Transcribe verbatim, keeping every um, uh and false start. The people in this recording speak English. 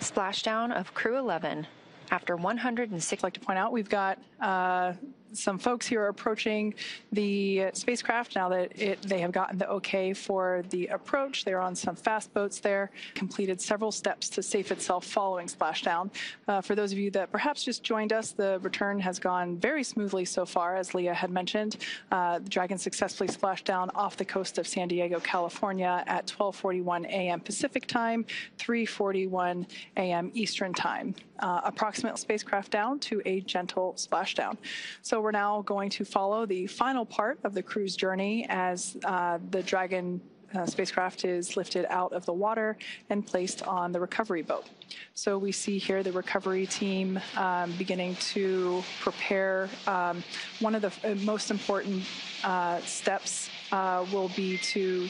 splashdown of Crew eleven after one hundred six. I'd like to point out we've got uh, some folks here approaching the spacecraft now that it, they have gotten the okay for the approach. They're on some fast boats there, completed several steps to safe itself following splashdown. Uh, for those of you that perhaps just joined us, the return has gone very smoothly so far, as Leah had mentioned. Uh, the Dragon successfully splashed down off the coast of San Diego, California at twelve forty-one a m Pacific time, three forty-one a m Eastern time. Uh, approximate spacecraft down to a gentle splashdown. So So we're now going to follow the final part of the crew's journey as uh, the Dragon uh, spacecraft is lifted out of the water and placed on the recovery boat. So we see here the recovery team um, beginning to prepare. Um, one of the most important uh, steps uh, will be to